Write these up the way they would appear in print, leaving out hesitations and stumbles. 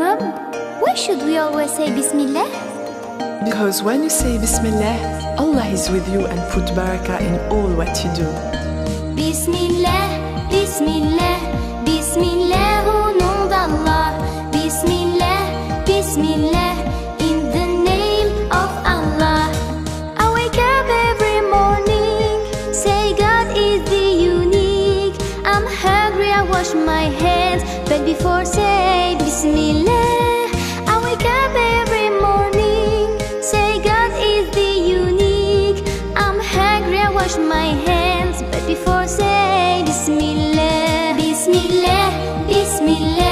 Mum, why should we always say Bismillah? Because when you say Bismillah, Allah is with you and put barakah in all what you do. Bismillah, Bismillah, Bismillah au nom d'Allah. Bismillah, Bismillah, in the name of Allah. I wake up every morning, say God is the unique. I'm hungry, I wash my hands, but before say Bismillah. I wake up every morning, say God is the unique. I'm hungry, I wash my hands, but before say Bismillah. Bismillah, Bismillah,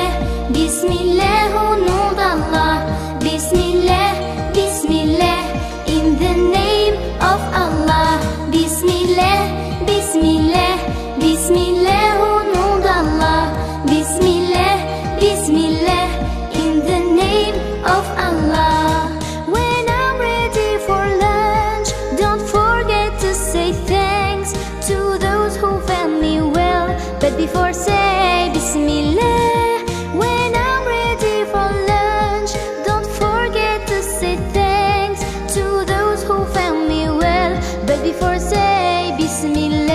Bismillah au nom d'Allah. Bismillah, Bismillah, in the name of Allah. Bismillah, Bismillah, Bismillah au nom d'Allah. Bismillah, Bismillah, in the name of Allah. When I'm ready for lunch, don't forget to say thanks to those who fed me well, but before say Bismillah. When I'm ready for lunch, don't forget to say thanks to those who fed me well, but before say Bismillah.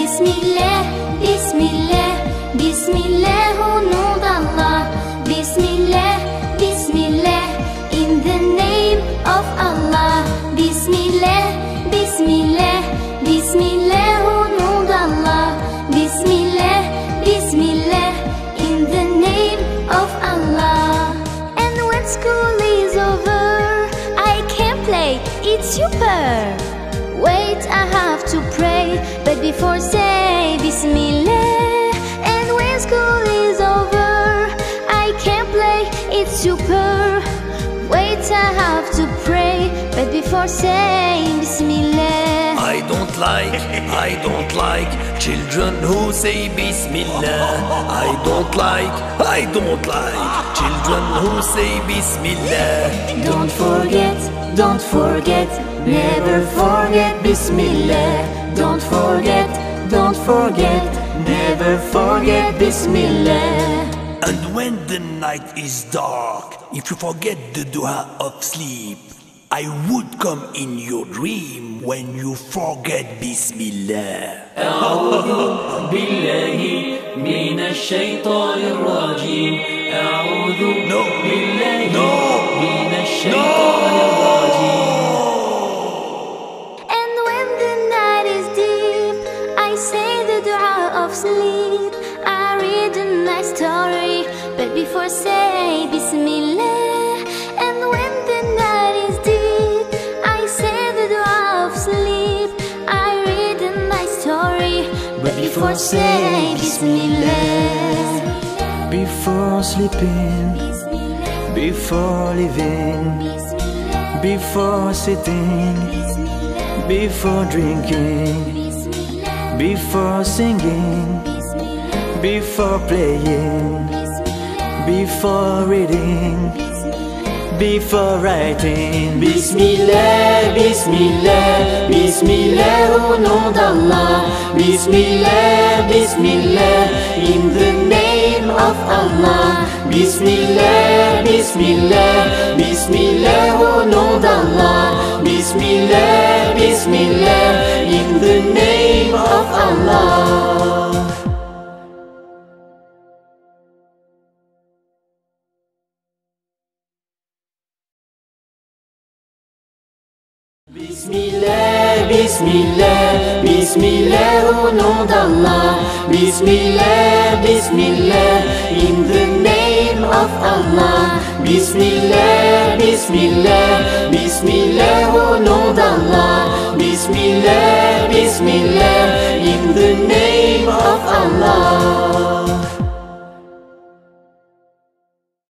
Bismillah, Bismillah, Bismillah au nom d'Allah. Bismillah, Bismillah, in the name of Allah. Bismillah, Bismillah, Bismillah au nom d'Allah. Bismillah, Bismillah, in the name of Allah. And when school is over, I can play, it's super. Wait, I have to pray, but before say Bismillah. And when school is over, I can play, it's super. Wait, I have to pray, but before saying Bismillah. I don't like children who say Bismillah. I don't like children who say Bismillah. Don't forget, never forget Bismillah. Don't forget, never forget Bismillah. And when the night is dark, if you forget the dua of sleep, I would come in your dream when you forget Bismillah. أعوذ بالله من الشيطان الرجيم. أعوذ بالله من الشيطان الرجيم. And when the night is deep, I say the dua of sleep. I read a nice story, but before say Bismillah. Before say Bismillah. Before sleeping, before living, before sitting, before drinking, before singing, before playing, before reading, before writing. Bismillah, Bismillah, Bismillah au nom d'Allah. Bismillah, Bismillah, in the name of Allah. Bismillah, Bismillah, Bismillah au nom d'Allah. Bismillah, Bismillah, in the name of Allah. Bismillah, Bismillah, Bismillah au nom d'Allah. Bismillah, Bismillah, in the name of Allah. Bismillah, Bismillah, Bismillah au nom d'Allah. Bismillah, Bismillah, in the name of Allah.